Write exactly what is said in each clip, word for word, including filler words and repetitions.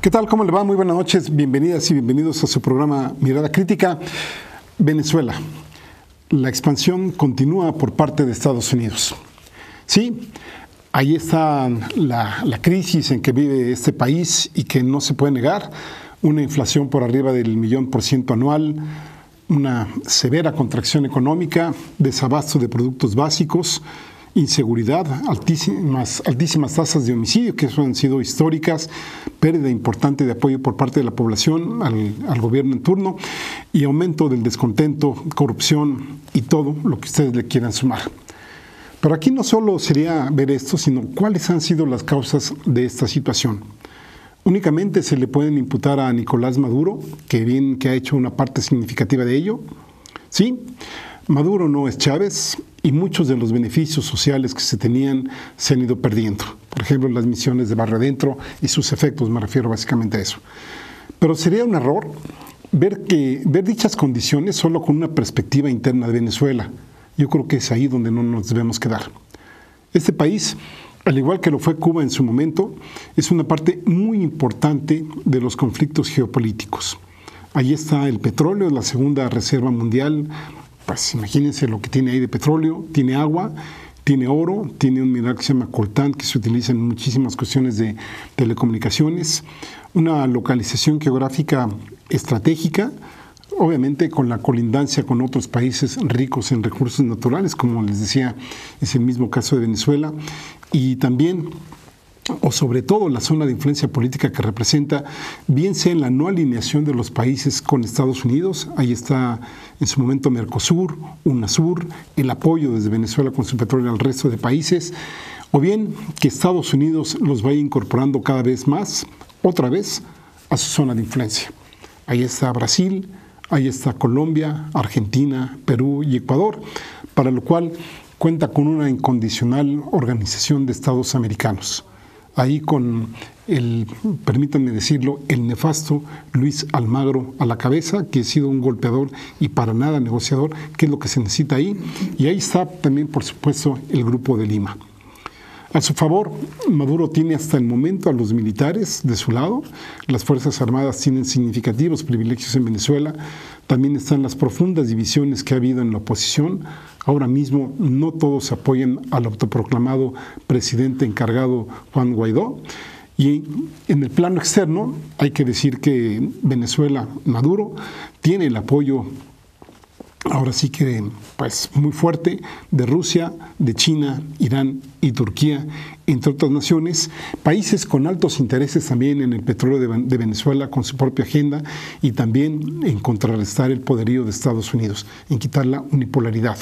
¿Qué tal? ¿Cómo le va? Muy buenas noches. Bienvenidas y bienvenidos a su programa Mirada Crítica. Venezuela. La expansión continúa por parte de Estados Unidos. Sí, ahí está la, la crisis en que vive este país y que no se puede negar. Una inflación por arriba del millón por ciento anual, una severa contracción económica, desabasto de productos básicos, inseguridad, altísimas, altísimas tasas de homicidio, que eso han sido históricas, pérdida importante de apoyo por parte de la población al, al gobierno en turno y aumento del descontento, corrupción y todo lo que ustedes le quieran sumar. Pero aquí no solo sería ver esto, sino cuáles han sido las causas de esta situación. Únicamente se le pueden imputar a Nicolás Maduro, que bien que ha hecho una parte significativa de ello. Sí, Maduro no es Chávez y muchos de los beneficios sociales que se tenían se han ido perdiendo. Por ejemplo, las misiones de Barrio Adentro y sus efectos, me refiero básicamente a eso. Pero sería un error ver, que, ver dichas condiciones solo con una perspectiva interna de Venezuela. Yo creo que es ahí donde no nos debemos quedar. Este país, al igual que lo fue Cuba en su momento, es una parte muy importante de los conflictos geopolíticos. Ahí está el petróleo, la segunda reserva mundial. Pues imagínense lo que tiene ahí de petróleo, tiene agua, tiene oro, tiene un mineral que se llama Coltán, que se utiliza en muchísimas cuestiones de telecomunicaciones, una localización geográfica estratégica, obviamente con la colindancia con otros países ricos en recursos naturales, como les decía, es el mismo caso de Venezuela, y también, o sobre todo, la zona de influencia política que representa, bien sea en la no alineación de los países con Estados Unidos, ahí está en su momento Mercosur, Unasur, el apoyo desde Venezuela con su petróleo al resto de países, o bien que Estados Unidos los vaya incorporando cada vez más, otra vez, a su zona de influencia. Ahí está Brasil, ahí está Colombia, Argentina, Perú y Ecuador, para lo cual cuenta con una incondicional organización de Estados americanos. Ahí con el, permítanme decirlo, el nefasto Luis Almagro a la cabeza, que ha sido un golpeador y para nada negociador, que es lo que se necesita ahí. Y ahí está también, por supuesto, el Grupo de Lima. A su favor, Maduro tiene hasta el momento a los militares de su lado. Las Fuerzas Armadas tienen significativos privilegios en Venezuela. También están las profundas divisiones que ha habido en la oposición. Ahora mismo no todos apoyan al autoproclamado presidente encargado Juan Guaidó. Y en el plano externo hay que decir que Venezuela, Maduro, tiene el apoyo ahora sí que pues muy fuerte de Rusia, de China, Irán y Turquía, entre otras naciones, países con altos intereses también en el petróleo de Venezuela con su propia agenda y también en contrarrestar el poderío de Estados Unidos, en quitar la unipolaridad.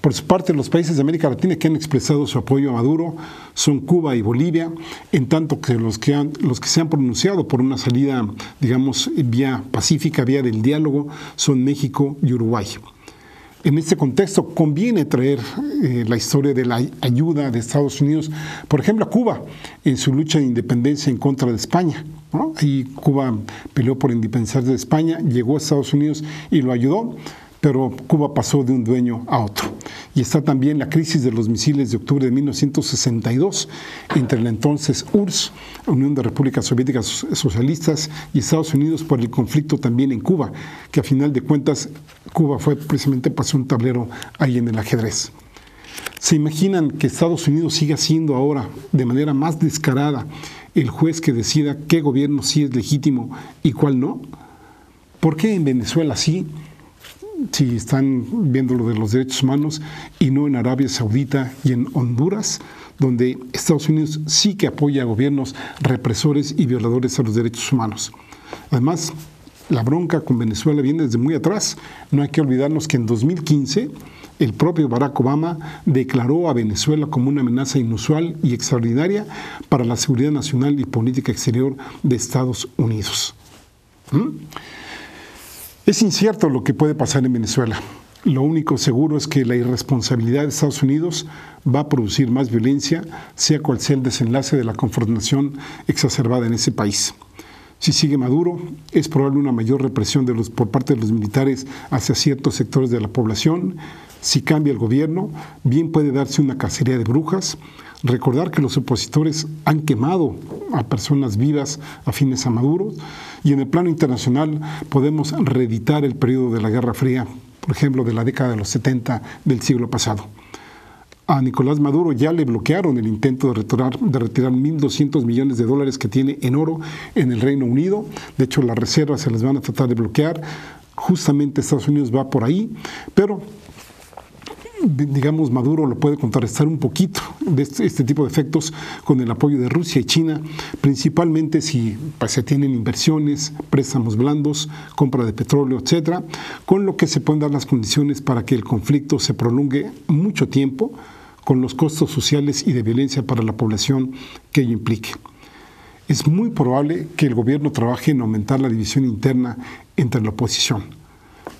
Por su parte, los países de América Latina que han expresado su apoyo a Maduro son Cuba y Bolivia, en tanto que los que, han, los que se han pronunciado por una salida, digamos, vía pacífica, vía del diálogo, son México y Uruguay. En este contexto conviene traer eh, la historia de la ayuda de Estados Unidos, por ejemplo, a Cuba en su lucha de independencia en contra de España, ¿no? Ahí Cuba peleó por independizarse de España, llegó a Estados Unidos y lo ayudó, pero Cuba pasó de un dueño a otro. Y está también la crisis de los misiles de octubre de mil novecientos sesenta y dos entre la entonces U R S S, Unión de Repúblicas Soviéticas Socialistas, y Estados Unidos por el conflicto también en Cuba, que a final de cuentas Cuba fue precisamente pasó un tablero ahí en el ajedrez. ¿Se imaginan que Estados Unidos siga siendo ahora de manera más descarada el juez que decida qué gobierno sí es legítimo y cuál no? ¿Por qué en Venezuela sí? Si están viendo lo de los derechos humanos y no en Arabia Saudita y en Honduras, donde Estados Unidos sí que apoya a gobiernos represores y violadores a los derechos humanos. Además, la bronca con Venezuela viene desde muy atrás. No hay que olvidarnos que en dos mil quince el propio Barack Obama declaró a Venezuela como una amenaza inusual y extraordinaria para la seguridad nacional y política exterior de Estados Unidos. ¿Mm? Es incierto lo que puede pasar en Venezuela. Lo único seguro es que la irresponsabilidad de Estados Unidos va a producir más violencia, sea cual sea el desenlace de la confrontación exacerbada en ese país. Si sigue Maduro, es probable una mayor represión de los, por parte de los militares hacia ciertos sectores de la población. Si cambia el gobierno, bien puede darse una cacería de brujas. Recordar que los opositores han quemado a personas vivas afines a Maduro. Y en el plano internacional podemos reeditar el periodo de la Guerra Fría, por ejemplo, de la década de los setenta del siglo pasado. A Nicolás Maduro ya le bloquearon el intento de retirar, de retirar mil doscientos millones de dólares que tiene en oro en el Reino Unido. De hecho, las reservas se las van a tratar de bloquear. Justamente Estados Unidos va por ahí, pero digamos, Maduro lo puede contrarrestar un poquito de este, este tipo de efectos con el apoyo de Rusia y China, principalmente si pues, se tienen inversiones, préstamos blandos, compra de petróleo, etcétera, con lo que se pueden dar las condiciones para que el conflicto se prolongue mucho tiempo, con los costos sociales y de violencia para la población que ello implique. Es muy probable que el gobierno trabaje en aumentar la división interna entre la oposición.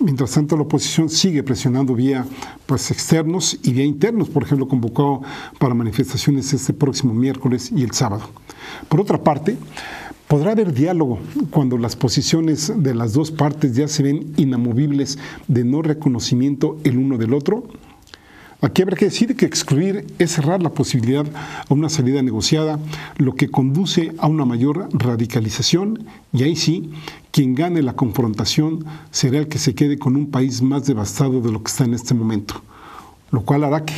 Mientras tanto, la oposición sigue presionando vía pues, externos y vía internos, por ejemplo, convocado para manifestaciones este próximo miércoles y el sábado. Por otra parte, podrá haber diálogo cuando las posiciones de las dos partes ya se ven inamovibles de no reconocimiento el uno del otro. Aquí habrá que decir que excluir es cerrar la posibilidad a una salida negociada, lo que conduce a una mayor radicalización, y ahí sí, quien gane la confrontación será el que se quede con un país más devastado de lo que está en este momento, lo cual hará que,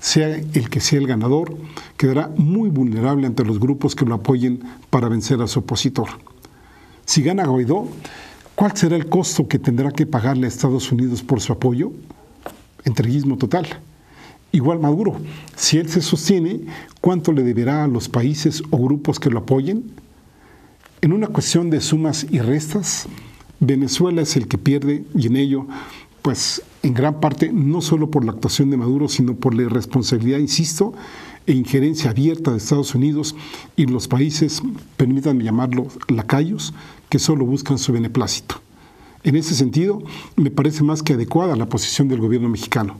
sea el que sea el ganador, quedará muy vulnerable ante los grupos que lo apoyen para vencer a su opositor. Si gana Guaidó, ¿cuál será el costo que tendrá que pagarle a Estados Unidos por su apoyo? Entreguismo total. Igual Maduro, si él se sostiene, ¿cuánto le deberá a los países o grupos que lo apoyen? En una cuestión de sumas y restas, Venezuela es el que pierde, y en ello, pues en gran parte, no solo por la actuación de Maduro, sino por la irresponsabilidad, insisto, e injerencia abierta de Estados Unidos y los países, permítanme llamarlo lacayos, que solo buscan su beneplácito. En ese sentido, me parece más que adecuada la posición del gobierno mexicano.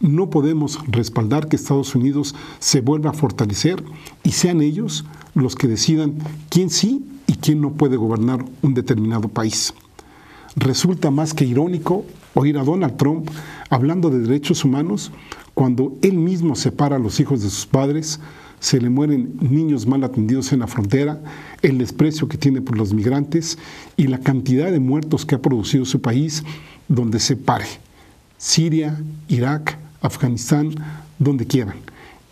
No podemos respaldar que Estados Unidos se vuelva a fortalecer y sean ellos los que decidan quién sí y quién no puede gobernar un determinado país. Resulta más que irónico oír a Donald Trump hablando de derechos humanos cuando él mismo separa a los hijos de sus padres, se le mueren niños mal atendidos en la frontera, el desprecio que tiene por los migrantes y la cantidad de muertos que ha producido su país donde se pare. Siria, Irak, Afganistán, donde quieran.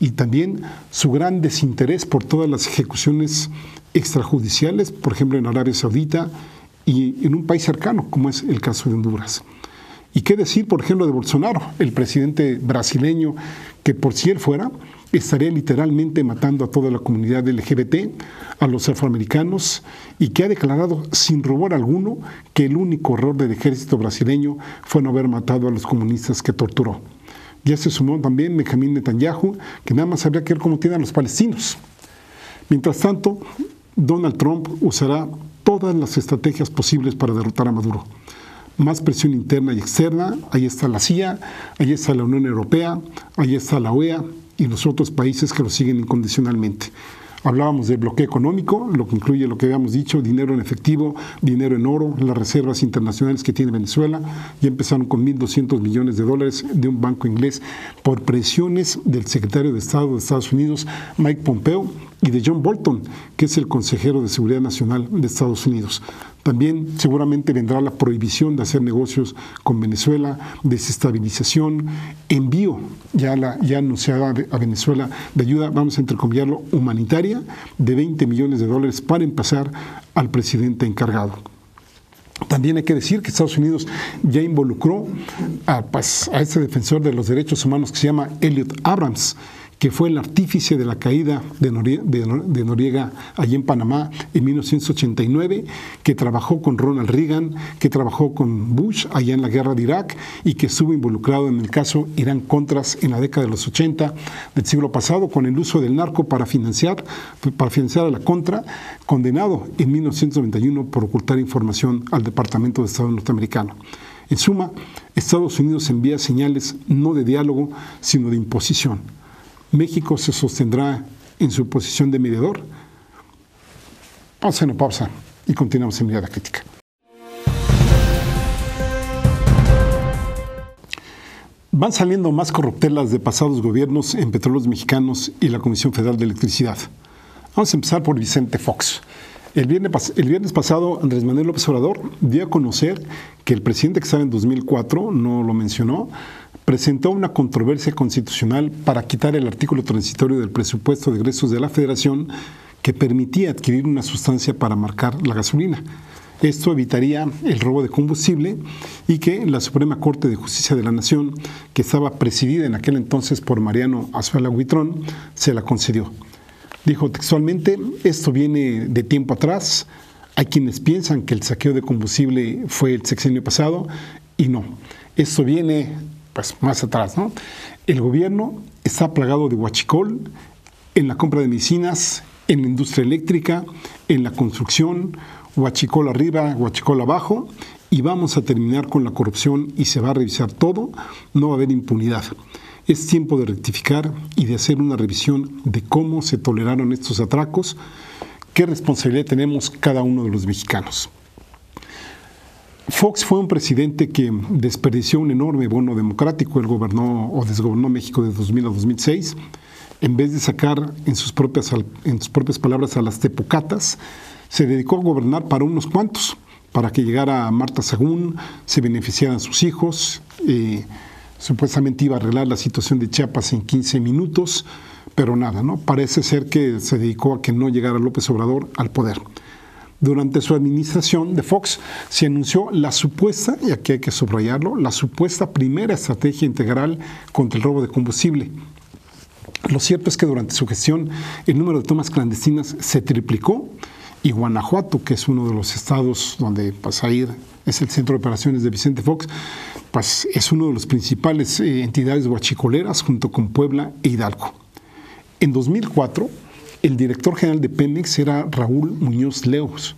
Y también su gran desinterés por todas las ejecuciones extrajudiciales, por ejemplo en Arabia Saudita y en un país cercano, como es el caso de Honduras. Y qué decir, por ejemplo, de Bolsonaro, el presidente brasileño, que por si él fuera, estaría literalmente matando a toda la comunidad L G B T, a los afroamericanos, y que ha declarado sin rubor alguno que el único error del ejército brasileño fue no haber matado a los comunistas que torturó. Ya se sumó también Benjamín Netanyahu, que nada más habría que ver cómo tienen a los palestinos. Mientras tanto, Donald Trump usará todas las estrategias posibles para derrotar a Maduro. Más presión interna y externa, ahí está la C I A, ahí está la Unión Europea, ahí está la O E A y los otros países que lo siguen incondicionalmente. Hablábamos del bloqueo económico, lo que incluye lo que habíamos dicho, dinero en efectivo, dinero en oro, las reservas internacionales que tiene Venezuela, ya empezaron con mil doscientos millones de dólares de un banco inglés por presiones del secretario de Estado de Estados Unidos, Mike Pompeo, y de John Bolton, que es el consejero de Seguridad Nacional de Estados Unidos. También seguramente vendrá la prohibición de hacer negocios con Venezuela, desestabilización, envío ya, la, ya anunciada a Venezuela de ayuda, vamos a entrecomillarlo, humanitaria, de veinte millones de dólares para empezar al presidente encargado. También hay que decir que Estados Unidos ya involucró a, pues, a este defensor de los derechos humanos que se llama Elliot Abrams, que fue el artífice de la caída de Noriega, de, de Noriega allí en Panamá en mil novecientos ochenta y nueve, que trabajó con Ronald Reagan, que trabajó con Bush allá en la guerra de Irak y que estuvo involucrado en el caso Irán-Contra en la década de los ochenta del siglo pasado con el uso del narco para financiar, para financiar a la Contra, condenado en mil novecientos noventa y uno por ocultar información al Departamento de Estado norteamericano. En suma, Estados Unidos envía señales no de diálogo, sino de imposición. ¿México se sostendrá en su posición de mediador? Pausa, no pausa y continuamos en Mirada Crítica. Van saliendo más corruptelas de pasados gobiernos en Petróleos Mexicanos y la Comisión Federal de Electricidad. Vamos a empezar por Vicente Fox. El viernes, el viernes pasado, Andrés Manuel López Obrador dio a conocer que el presidente que estaba en dos mil cuatro, no lo mencionó, presentó una controversia constitucional para quitar el artículo transitorio del presupuesto de egresos de la Federación que permitía adquirir una sustancia para marcar la gasolina. Esto evitaría el robo de combustible y que la Suprema Corte de Justicia de la Nación, que estaba presidida en aquel entonces por Mariano Azuela Buitrón, se la concedió. Dijo textualmente, esto viene de tiempo atrás, hay quienes piensan que el saqueo de combustible fue el sexenio pasado y no, esto viene pues más atrás, ¿no? El gobierno está plagado de huachicol en la compra de medicinas, en la industria eléctrica, en la construcción, huachicol arriba, huachicol abajo, y vamos a terminar con la corrupción y se va a revisar todo, no va a haber impunidad. Es tiempo de rectificar y de hacer una revisión de cómo se toleraron estos atracos, qué responsabilidad tenemos cada uno de los mexicanos. Fox fue un presidente que desperdició un enorme bono democrático, él gobernó o desgobernó México de dos mil a dos mil seis, en vez de sacar en sus propias, en sus propias palabras a las tepocatas, se dedicó a gobernar para unos cuantos, para que llegara Marta Sagún, se beneficiaran sus hijos, eh, supuestamente iba a arreglar la situación de Chiapas en quince minutos, pero nada, ¿no? Parece ser que se dedicó a que no llegara López Obrador al poder. Durante su administración de Fox se anunció la supuesta, y aquí hay que subrayarlo, la supuesta primera estrategia integral contra el robo de combustible. Lo cierto es que durante su gestión el número de tomas clandestinas se triplicó, y Guanajuato, que es uno de los estados donde pues, ahí es el centro de operaciones de Vicente Fox, pues es uno de los principales eh, entidades huachicoleras junto con Puebla e Hidalgo. En dos mil cuatro, el director general de Pemex era Raúl Muñoz Leos.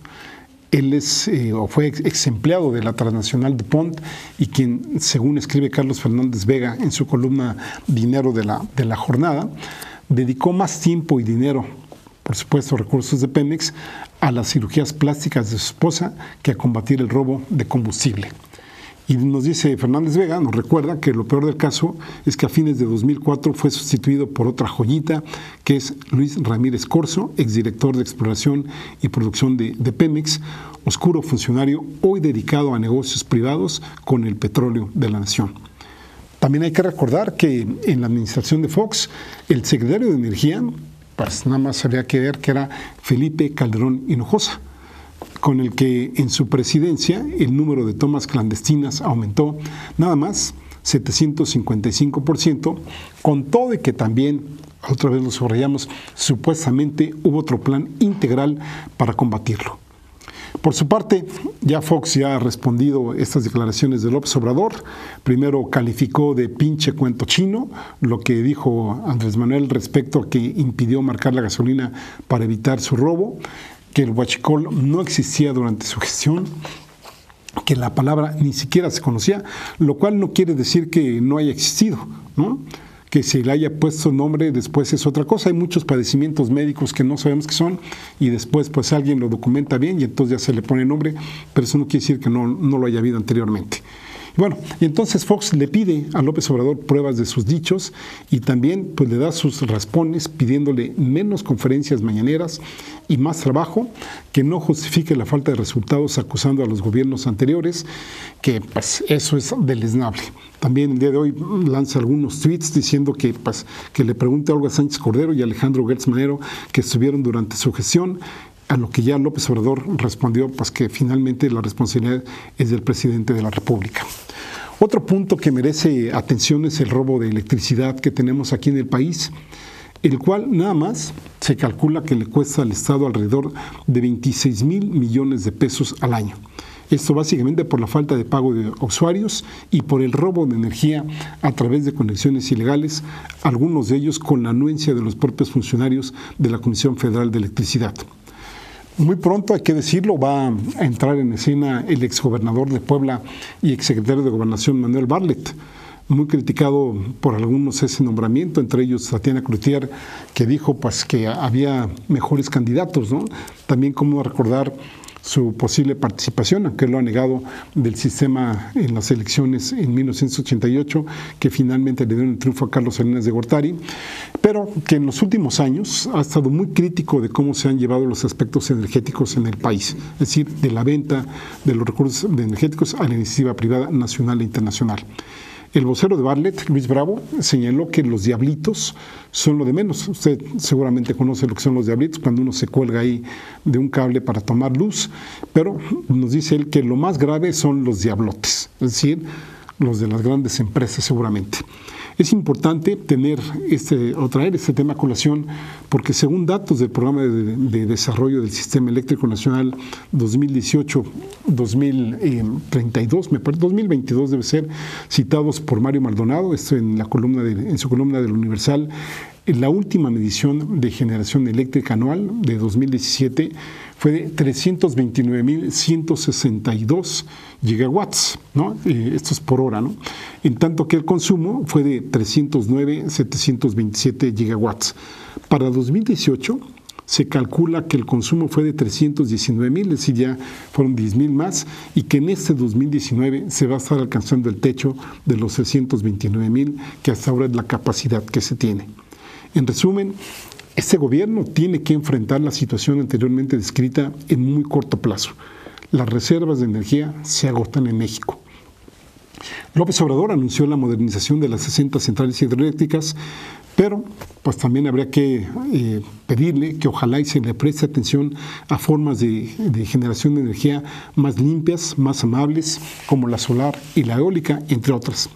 Él es, eh, o fue ex, ex empleado de la transnacional DuPont y quien, según escribe Carlos Fernández Vega en su columna Dinero de la, de la Jornada, dedicó más tiempo y dinero, por supuesto recursos de Pemex, a las cirugías plásticas de su esposa que a combatir el robo de combustible. Y nos dice Fernández Vega, nos recuerda que lo peor del caso es que a fines de dos mil cuatro fue sustituido por otra joyita que es Luis Ramírez Corzo, exdirector de exploración y producción de, de Pemex, oscuro funcionario hoy dedicado a negocios privados con el petróleo de la nación. También hay que recordar que en la administración de Fox, el secretario de Energía, pues nada más había que ver que era Felipe Calderón Hinojosa, con el que en su presidencia el número de tomas clandestinas aumentó nada más setecientos cincuenta y cinco por ciento, con todo y que también, otra vez lo subrayamos, supuestamente hubo otro plan integral para combatirlo. Por su parte, ya Fox ya ha respondido estas declaraciones de López Obrador. Primero calificó de pinche cuento chino lo que dijo Andrés Manuel respecto a que impidió marcar la gasolina para evitar su robo, que el huachicol no existía durante su gestión, que la palabra ni siquiera se conocía, lo cual no quiere decir que no haya existido, ¿no? Que se le haya puesto nombre después es otra cosa. Hay muchos padecimientos médicos que no sabemos qué son y después pues alguien lo documenta bien y entonces ya se le pone nombre, pero eso no quiere decir que no, no lo haya habido anteriormente. Bueno, y entonces Fox le pide a López Obrador pruebas de sus dichos y también pues le da sus raspones pidiéndole menos conferencias mañaneras y más trabajo, que no justifique la falta de resultados acusando a los gobiernos anteriores, que pues eso es deleznable. También el día de hoy lanza algunos tweets diciendo que, pues, que le pregunte a Olga Sánchez Cordero y Alejandro Gertz Manero que estuvieron durante su gestión, a lo que ya López Obrador respondió pues que finalmente la responsabilidad es del presidente de la República. Otro punto que merece atención es el robo de electricidad que tenemos aquí en el país, el cual nada más se calcula que le cuesta al Estado alrededor de veintiséis mil millones de pesos al año. Esto básicamente por la falta de pago de usuarios y por el robo de energía a través de conexiones ilegales, algunos de ellos con la anuencia de los propios funcionarios de la Comisión Federal de Electricidad. Muy pronto, hay que decirlo, va a entrar en escena el exgobernador de Puebla y exsecretario de Gobernación Manuel Bartlett, muy criticado por algunos ese nombramiento, entre ellos Tatiana Cloutier, que dijo pues, que había mejores candidatos, ¿no? También como recordar su posible participación, aunque lo ha negado, del sistema en las elecciones en mil novecientos ochenta y ocho, que finalmente le dieron el triunfo a Carlos Salinas de Gortari, pero que en los últimos años ha estado muy crítico de cómo se han llevado los aspectos energéticos en el país, es decir, de la venta de los recursos energéticos a la iniciativa privada nacional e internacional. El vocero de Bartlett, Luis Bravo, señaló que los diablitos son lo de menos. Usted seguramente conoce lo que son los diablitos, cuando uno se cuelga ahí de un cable para tomar luz, pero nos dice él que lo más grave son los diablotes, es decir, los de las grandes empresas seguramente. Es importante tener este, o traer este tema a colación porque según datos del Programa de, de Desarrollo del Sistema Eléctrico Nacional dos mil dieciocho a dos mil treinta y dos, me parece, dos mil veintidós debe ser, citados por Mario Maldonado, esto en, la columna de, en su columna del Universal, en la última medición de generación eléctrica anual de dos mil diecisiete fue de trescientos veintinueve mil ciento sesenta y dos gigawatts, ¿no? Eh, esto es por hora, ¿no? En tanto que el consumo fue de trescientos nueve mil setecientos veintisiete gigawatts. Para dos mil dieciocho se calcula que el consumo fue de trescientos diecinueve mil, es decir, ya fueron diez mil más, y que en este dos mil diecinueve se va a estar alcanzando el techo de los trescientos veintinueve mil, que hasta ahora es la capacidad que se tiene. En resumen, este gobierno tiene que enfrentar la situación anteriormente descrita en muy corto plazo. Las reservas de energía se agotan en México. López Obrador anunció la modernización de las sesenta centrales hidroeléctricas, pero pues también habría que eh, pedirle que ojalá y se le preste atención a formas de, de generación de energía más limpias, más amables, como la solar y la eólica, entre otras.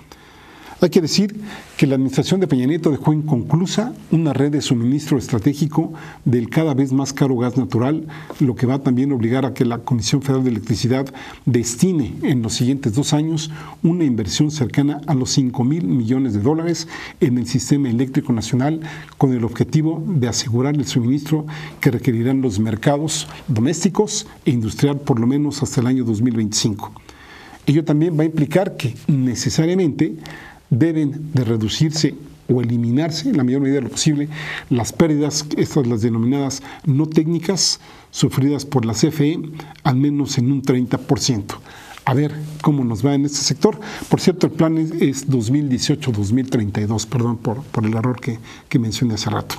Hay que decir que la administración de Peña Nieto dejó inconclusa una red de suministro estratégico del cada vez más caro gas natural, lo que va también a obligar a que la Comisión Federal de Electricidad destine en los siguientes dos años una inversión cercana a los cinco mil millones de dólares en el sistema eléctrico nacional, con el objetivo de asegurar el suministro que requerirán los mercados domésticos e industrial por lo menos hasta el año dos mil veinticinco. Ello también va a implicar que necesariamente deben de reducirse o eliminarse en la mayor medida de lo posible las pérdidas, estas las denominadas no técnicas, sufridas por la C F E, al menos en un treinta por ciento. A ver cómo nos va en este sector. Por cierto, el plan es, es dos mil dieciocho a dos mil treinta y dos, perdón por, por el error que, que mencioné hace rato.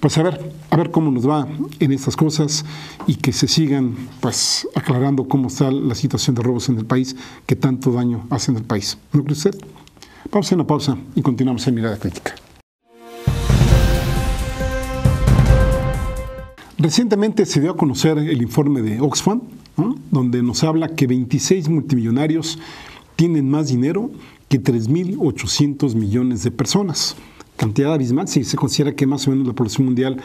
Pues a ver, a ver cómo nos va en estas cosas y que se sigan pues aclarando cómo está la situación de robos en el país, que tanto daño hacen al país. ¿No cree usted? Vamos a una pausa y continuamos en Mirada Crítica. Recientemente se dio a conocer el informe de Oxfam, ¿no?, donde nos habla que veintiséis multimillonarios tienen más dinero que tres mil ochocientos millones de personas. Cantidad abismal si se considera que más o menos la población mundial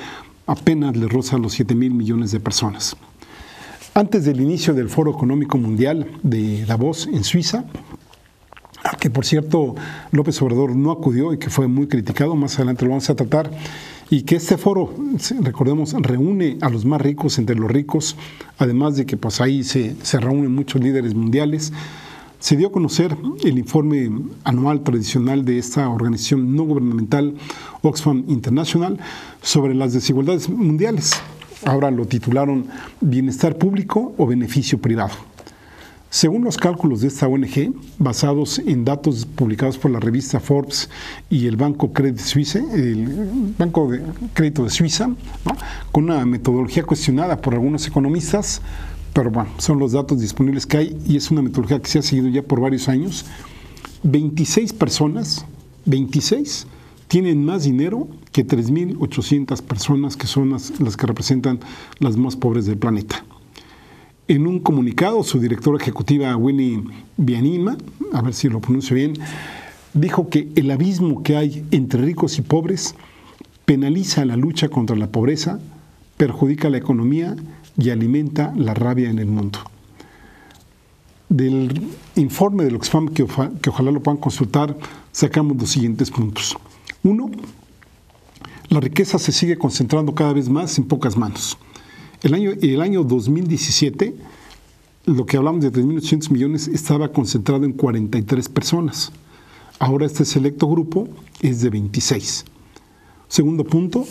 apenas le roza los siete mil millones de personas. Antes del inicio del Foro Económico Mundial de Davos en Suiza, a que por cierto López Obrador no acudió y que fue muy criticado, más adelante lo vamos a tratar, y que este foro, recordemos, reúne a los más ricos entre los ricos, además de que pues ahí se, se reúnen muchos líderes mundiales. Se dio a conocer el informe anual tradicional de esta organización no gubernamental Oxfam International sobre las desigualdades mundiales. Ahora lo titularon Bienestar Público o Beneficio Privado. Según los cálculos de esta O N G, basados en datos publicados por la revista Forbes y el Banco Credit Suisse, el Banco de Crédito de Suiza, ¿no?, con una metodología cuestionada por algunos economistas, pero bueno, son los datos disponibles que hay y es una metodología que se ha seguido ya por varios años, veintiséis personas, veintiséis, tienen más dinero que tres mil ochocientas personas, que son las, las que representan las más pobres del planeta. En un comunicado, su directora ejecutiva, Winnie Bianima, a ver si lo pronuncio bien, dijo que el abismo que hay entre ricos y pobres penaliza la lucha contra la pobreza, perjudica la economía y alimenta la rabia en el mundo. Del informe del Oxfam, que, que ojalá lo puedan consultar, sacamos los siguientes puntos. Uno, la riqueza se sigue concentrando cada vez más en pocas manos. El año, el año dos mil diecisiete, lo que hablamos de tres mil ochocientos millones estaba concentrado en cuarenta y tres personas. Ahora este selecto grupo es de veintiséis. Segundo punto,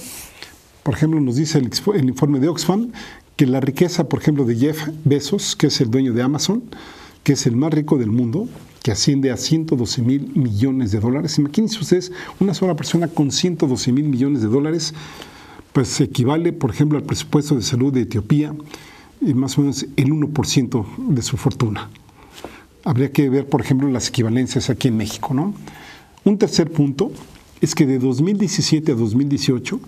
por ejemplo, nos dice el, el informe de Oxfam que la riqueza, por ejemplo, de Jeff Bezos, que es el dueño de Amazon, que es el más rico del mundo, que asciende a ciento doce mil millones de dólares. Imagínense ustedes, una sola persona con ciento doce mil millones de dólares, pues equivale, por ejemplo, al presupuesto de salud de Etiopía, y más o menos el uno por ciento de su fortuna. Habría que ver, por ejemplo, las equivalencias aquí en México, ¿no? Un tercer punto es que de dos mil diecisiete a dos mil dieciocho,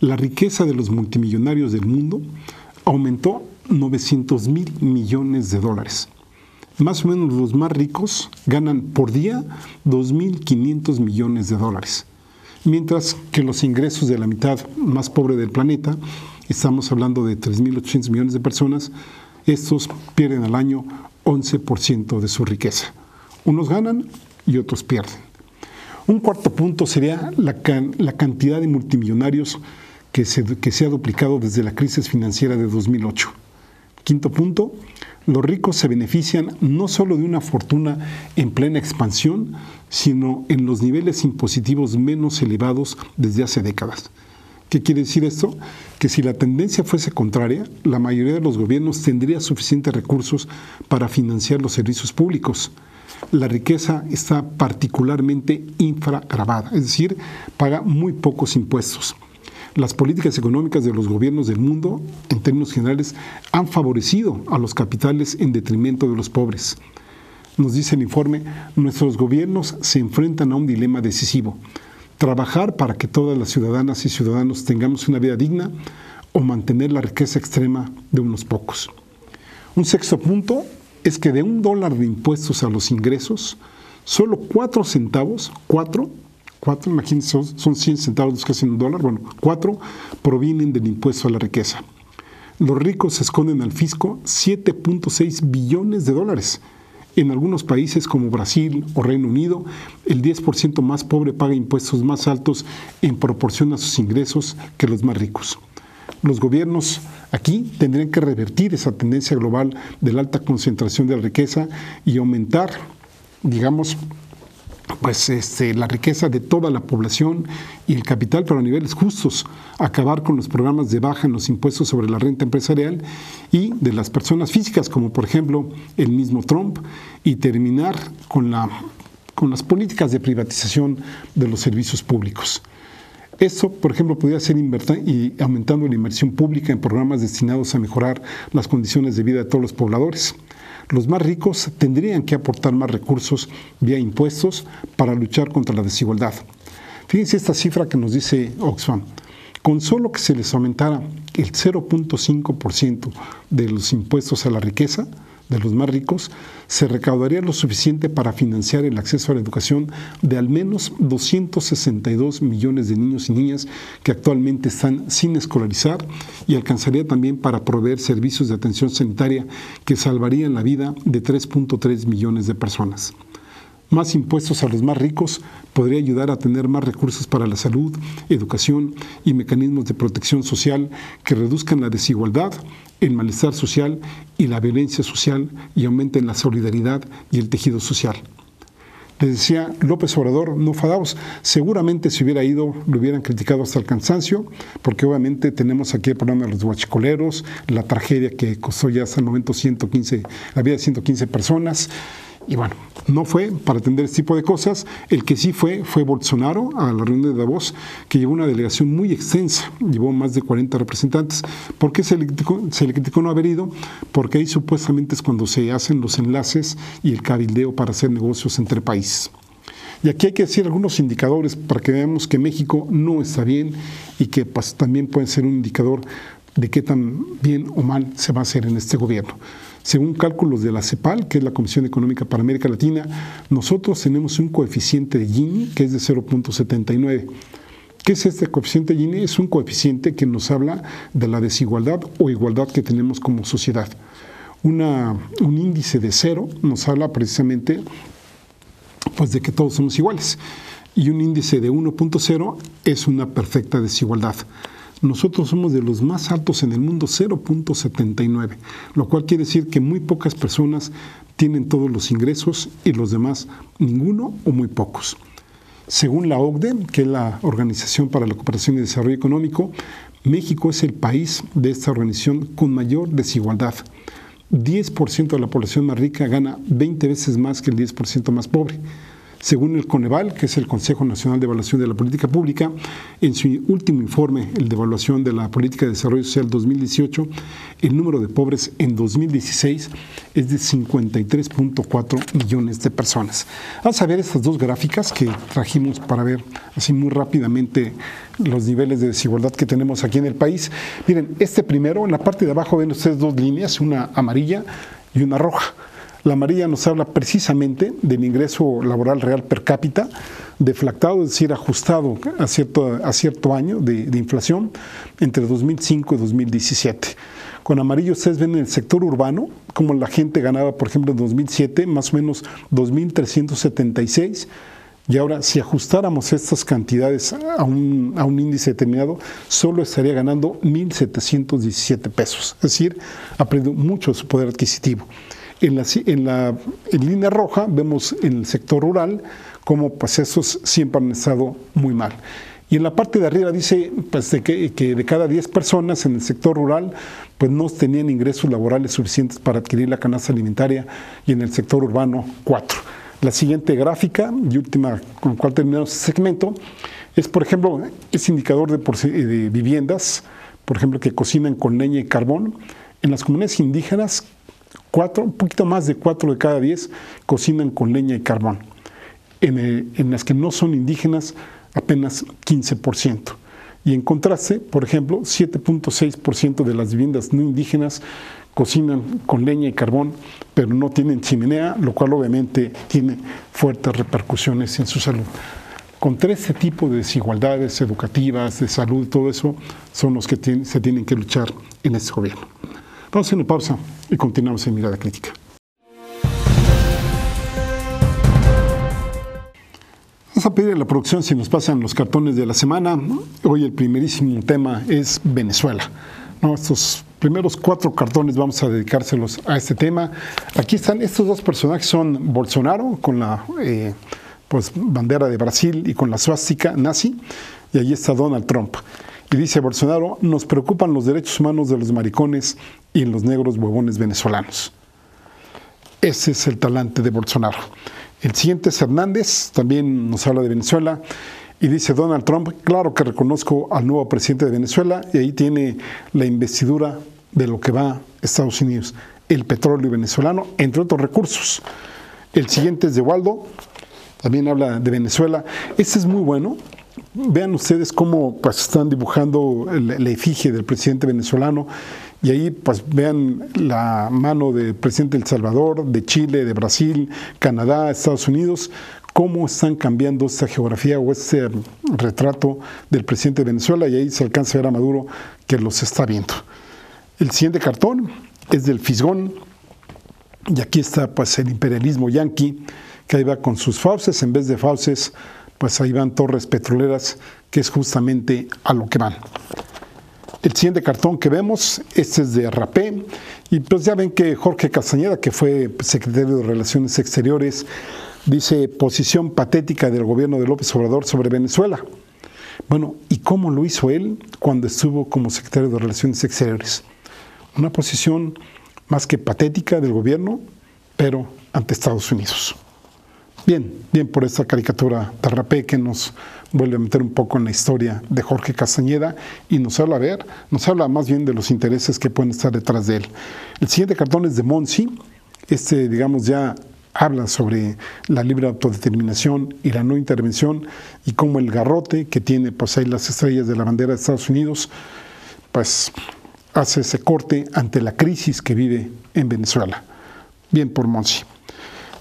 la riqueza de los multimillonarios del mundo aumentó novecientos mil millones de dólares. Más o menos los más ricos ganan por día dos mil quinientos millones de dólares. Mientras que los ingresos de la mitad más pobre del planeta, estamos hablando de tres mil ochocientos millones de personas, estos pierden al año once por ciento de su riqueza. Unos ganan y otros pierden. Un cuarto punto sería la, can, la cantidad de multimillonarios que se, que se ha duplicado desde la crisis financiera de dos mil ocho. Quinto punto, los ricos se benefician no solo de una fortuna en plena expansión, sino en los niveles impositivos menos elevados desde hace décadas. ¿Qué quiere decir esto? Que si la tendencia fuese contraria, la mayoría de los gobiernos tendría suficientes recursos para financiar los servicios públicos. La riqueza está particularmente infragravada, es decir, paga muy pocos impuestos. Las políticas económicas de los gobiernos del mundo, en términos generales, han favorecido a los capitales en detrimento de los pobres. Nos dice el informe, nuestros gobiernos se enfrentan a un dilema decisivo: trabajar para que todas las ciudadanas y ciudadanos tengamos una vida digna o mantener la riqueza extrema de unos pocos. Un sexto punto es que de un dólar de impuestos a los ingresos, solo cuatro centavos, cuatro, cuatro, imagínense, son cien centavos los que hacen un dólar, bueno, cuatro provienen del impuesto a la riqueza. Los ricos esconden al fisco siete punto seis billones de dólares. En algunos países como Brasil o Reino Unido, el diez por ciento más pobre paga impuestos más altos en proporción a sus ingresos que los más ricos. Los gobiernos aquí tendrían que revertir esa tendencia global de la alta concentración de la riqueza y aumentar, digamos, pues este, la riqueza de toda la población y el capital, pero a niveles justos, acabar con los programas de baja en los impuestos sobre la renta empresarial y de las personas físicas, como por ejemplo el mismo Trump, y terminar con, la, con las políticas de privatización de los servicios públicos. Esto, por ejemplo, podría ser y aumentando la inversión pública en programas destinados a mejorar las condiciones de vida de todos los pobladores. Los más ricos tendrían que aportar más recursos vía impuestos para luchar contra la desigualdad. Fíjense esta cifra que nos dice Oxfam. Con solo que se les aumentara el cero punto cinco por ciento de los impuestos a la riqueza de los más ricos, se recaudaría lo suficiente para financiar el acceso a la educación de al menos doscientos sesenta y dos millones de niños y niñas que actualmente están sin escolarizar, y alcanzaría también para proveer servicios de atención sanitaria que salvarían la vida de tres punto tres millones de personas. Más impuestos a los más ricos podría ayudar a tener más recursos para la salud, educación y mecanismos de protección social que reduzcan la desigualdad, el malestar social y la violencia social, y aumenten la solidaridad y el tejido social. Les decía López Obrador, no fadaos, seguramente si hubiera ido lo hubieran criticado hasta el cansancio, porque obviamente tenemos aquí el problema de los huachicoleros, la tragedia que costó ya hasta el momento ciento quince, la vida de ciento quince personas. Y bueno, no fue para atender este tipo de cosas. El que sí fue, fue Bolsonaro a la reunión de Davos, que llevó una delegación muy extensa, llevó más de cuarenta representantes. ¿Por qué se le criticó, se le criticó no haber ido? Porque ahí supuestamente es cuando se hacen los enlaces y el cabildeo para hacer negocios entre países. Y aquí hay que decir algunos indicadores para que veamos que México no está bien y que pues, también pueden ser un indicador de qué tan bien o mal se va a hacer en este gobierno. Según cálculos de la CEPAL, que es la Comisión Económica para América Latina, nosotros tenemos un coeficiente de Gini que es de cero punto setenta y nueve. ¿Qué es este coeficiente de Gini? Es un coeficiente que nos habla de la desigualdad o igualdad que tenemos como sociedad. Una, un índice de cero nos habla precisamente pues, de que todos somos iguales. Y un índice de uno punto cero es una perfecta desigualdad. Nosotros somos de los más altos en el mundo, cero punto setenta y nueve, lo cual quiere decir que muy pocas personas tienen todos los ingresos y los demás ninguno o muy pocos. Según la O C D E, que es la Organización para la Cooperación y Desarrollo Económico, México es el país de esta organización con mayor desigualdad. diez por ciento de la población más rica gana veinte veces más que el diez por ciento más pobre. Según el Coneval, que es el Consejo Nacional de Evaluación de la Política Pública, en su último informe, el de evaluación de la Política de Desarrollo Social dos mil dieciocho, el número de pobres en dos mil dieciséis es de cincuenta y tres punto cuatro millones de personas. Vamos a ver estas dos gráficas que trajimos para ver así muy rápidamente los niveles de desigualdad que tenemos aquí en el país. Miren, este primero, en la parte de abajo ven ustedes dos líneas, una amarilla y una roja. La amarilla nos habla precisamente del ingreso laboral real per cápita, deflactado, es decir, ajustado a cierto, a cierto año de, de inflación entre dos mil cinco y dos mil diecisiete. Con amarillo ustedes ven en el sector urbano, como la gente ganaba, por ejemplo, en dos mil siete, más o menos dos mil trescientos setenta y seis. Y ahora, si ajustáramos estas cantidades a un, a un índice determinado, solo estaría ganando mil setecientos diecisiete pesos. Es decir, ha perdido mucho su poder adquisitivo. En la, en la en línea roja vemos en el sector rural cómo pues esos siempre han estado muy mal. Y en la parte de arriba dice pues, de que, que de cada diez personas en el sector rural pues no tenían ingresos laborales suficientes para adquirir la canasta alimentaria y en el sector urbano cuatro. La siguiente gráfica y última con la cual terminamos este segmento es, por ejemplo, ese indicador de, de viviendas, por ejemplo, que cocinan con leña y carbón. En las comunidades indígenas, Cuatro, un poquito más de cuatro de cada diez cocinan con leña y carbón. En, el, en las que no son indígenas, apenas quince por ciento. Y en contraste, por ejemplo, siete punto seis por ciento de las viviendas no indígenas cocinan con leña y carbón, pero no tienen chimenea, lo cual obviamente tiene fuertes repercusiones en su salud. Contra este tipo de desigualdades educativas, de salud, todo eso, son los que tienen, se tienen que luchar en este gobierno. Vamos a hacer una pausa y continuamos en Mirada Crítica. Vamos a pedir a la producción si nos pasan los cartones de la semana. Hoy el primerísimo tema es Venezuela. No, estos primeros cuatro cartones vamos a dedicárselos a este tema. Aquí están estos dos personajes, son Bolsonaro con la eh, pues, bandera de Brasil y con la suástica nazi, y ahí está Donald Trump. Y dice Bolsonaro, nos preocupan los derechos humanos de los maricones y los negros huevones venezolanos. Ese es el talante de Bolsonaro. El siguiente es Hernández, también nos habla de Venezuela. Y dice Donald Trump, claro que reconozco al nuevo presidente de Venezuela. Y ahí tiene la investidura de lo que va a Estados Unidos. El petróleo venezolano, entre otros recursos. El siguiente es de Waldo, también habla de Venezuela. Este es muy bueno. Vean ustedes cómo pues, están dibujando la efigie del presidente venezolano y ahí pues vean la mano del presidente de El Salvador, de Chile, de Brasil, Canadá, Estados Unidos, cómo están cambiando esta geografía o este retrato del presidente de Venezuela y ahí se alcanza a ver a Maduro que los está viendo. El siguiente cartón es del Fisgón y aquí está pues el imperialismo yanqui que ahí va con sus fauces en vez de fauces. Pues ahí van torres petroleras, que es justamente a lo que van. El siguiente cartón que vemos, este es de Rapé, y pues ya ven que Jorge Castañeda, que fue secretario de Relaciones Exteriores, dice posición patética del gobierno de López Obrador sobre Venezuela. Bueno, ¿y cómo lo hizo él cuando estuvo como secretario de Relaciones Exteriores? Una posición más que patética del gobierno, pero ante Estados Unidos. Bien, bien por esta caricatura de Rapé que nos vuelve a meter un poco en la historia de Jorge Castañeda y nos habla, a ver, nos habla más bien de los intereses que pueden estar detrás de él. El siguiente cartón es de Monsi, este digamos ya habla sobre la libre autodeterminación y la no intervención y cómo el garrote que tiene pues ahí las estrellas de la bandera de Estados Unidos, pues hace ese corte ante la crisis que vive en Venezuela. Bien por Monsi.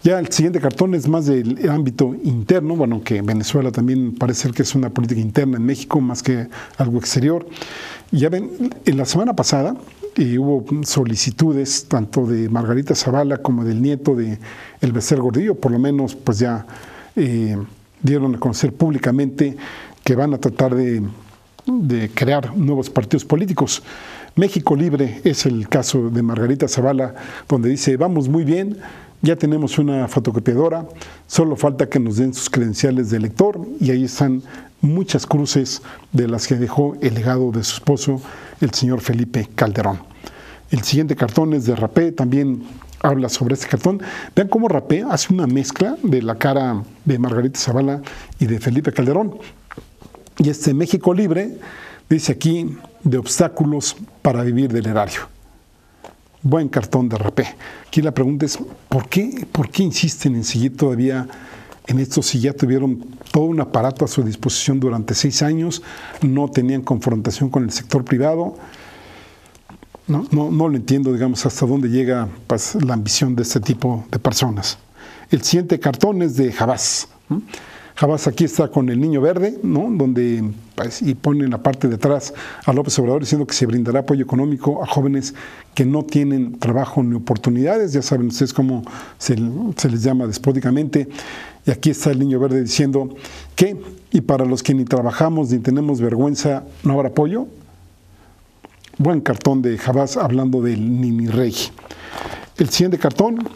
Ya el siguiente cartón es más del ámbito interno, bueno, que Venezuela también parece ser que es una política interna en México más que algo exterior. Ya ven, en la semana pasada eh, hubo solicitudes tanto de Margarita Zavala como del nieto de El Becer Gordillo, por lo menos pues ya eh, dieron a conocer públicamente que van a tratar de, de crear nuevos partidos políticos. México Libre es el caso de Margarita Zavala, donde dice, vamos muy bien, ya tenemos una fotocopiadora, solo falta que nos den sus credenciales de elector y ahí están muchas cruces de las que dejó el legado de su esposo, el señor Felipe Calderón. El siguiente cartón es de Rapé, también habla sobre este cartón. Vean cómo Rapé hace una mezcla de la cara de Margarita Zavala y de Felipe Calderón. Y este México libre, dice aquí, de obstáculos para vivir del erario. Buen cartón de Rapé. Aquí la pregunta es, ¿por qué, por qué insisten en seguir todavía en esto si ya tuvieron todo un aparato a su disposición durante seis años, no tenían confrontación con el sector privado? No, no, no lo entiendo, digamos, hasta dónde llega, pues, la ambición de este tipo de personas. El siguiente cartón es de Javás. Javás aquí está con el niño verde, ¿no? Donde, pues, y pone en la parte de atrás a López Obrador diciendo que se brindará apoyo económico a jóvenes que no tienen trabajo ni oportunidades. Ya saben ustedes cómo se, se les llama despóticamente. Y aquí está el niño verde diciendo que, y para los que ni trabajamos ni tenemos vergüenza, no habrá apoyo. Buen cartón de Javás hablando del Nini Rey. El siguiente cartón,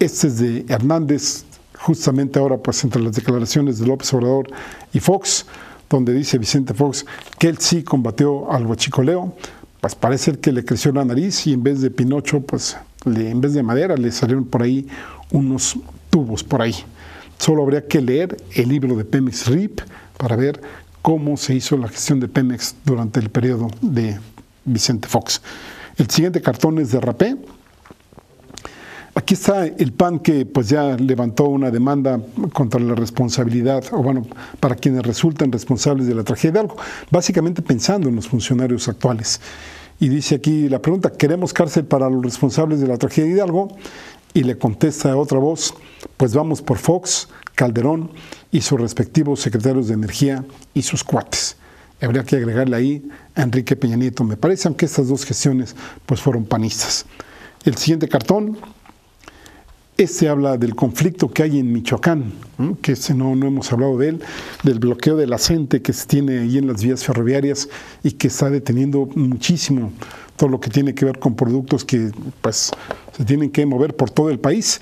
este es de Hernández, justamente ahora, pues, entre las declaraciones de López Obrador y Fox, donde dice Vicente Fox que él sí combatió al huachicoleo. Pues parece que le creció la nariz y en vez de Pinocho, pues le, en vez de madera le salieron por ahí unos tubos por ahí. Solo habría que leer el libro de Pemex R I P para ver cómo se hizo la gestión de Pemex durante el periodo de Vicente Fox. El siguiente cartón es de Rapé. Aquí está el P A N, que pues ya levantó una demanda contra la responsabilidad, o bueno, para quienes resultan responsables de la tragedia de Hidalgo, básicamente pensando en los funcionarios actuales. Y dice aquí la pregunta, ¿queremos cárcel para los responsables de la tragedia de Hidalgo? Y le contesta otra voz, pues vamos por Fox, Calderón y sus respectivos secretarios de Energía y sus cuates. Habría que agregarle ahí a Enrique Peña Nieto, me parece, aunque estas dos gestiones pues fueron panistas. El siguiente cartón, este habla del conflicto que hay en Michoacán, ¿eh? que este no, no hemos hablado de él, del bloqueo de la gente que se tiene ahí en las vías ferroviarias y que está deteniendo muchísimo todo lo que tiene que ver con productos que pues se tienen que mover por todo el país.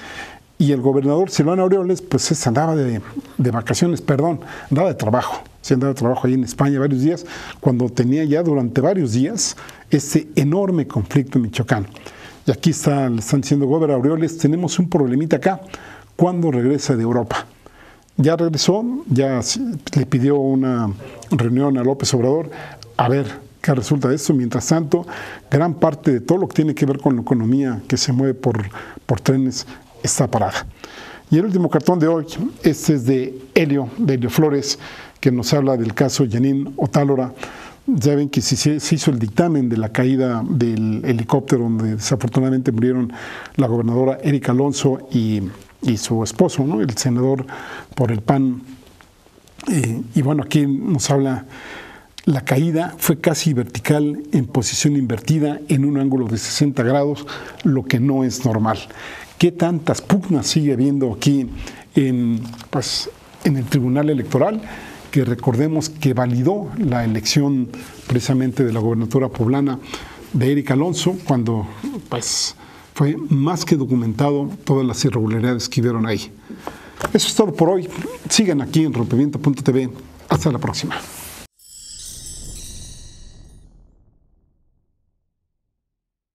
Y el gobernador Silvano Aureoles, pues se andaba de, de vacaciones, perdón, andaba de trabajo. Se andaba de trabajo ahí en España varios días, cuando tenía ya durante varios días este enorme conflicto en Michoacán. Y aquí está, le están diciendo, gobernador Aureoles, tenemos un problemita acá. ¿Cuándo regresa de Europa? Ya regresó, ya le pidió una reunión a López Obrador. A ver qué resulta de esto. Mientras tanto, gran parte de todo lo que tiene que ver con la economía que se mueve por, por trenes está parada. Y el último cartón de hoy, este es de Helio, de Helio Flores, que nos habla del caso Janine Otálora. Ya ven que se hizo el dictamen de la caída del helicóptero donde desafortunadamente murieron la gobernadora Erika Alonso y, y su esposo, ¿no? El senador por el P A N. Eh, y bueno, aquí nos habla, la caída fue casi vertical en posición invertida en un ángulo de sesenta grados, lo que no es normal. ¿Qué tantas pugnas sigue habiendo aquí en, pues, en el Tribunal Electoral? Que recordemos que validó la elección precisamente de la gobernatura poblana de Erika Alonso, cuando pues, fue más que documentado todas las irregularidades que vieron ahí. Eso es todo por hoy. Sigan aquí en rompimiento punto t v. Hasta la próxima.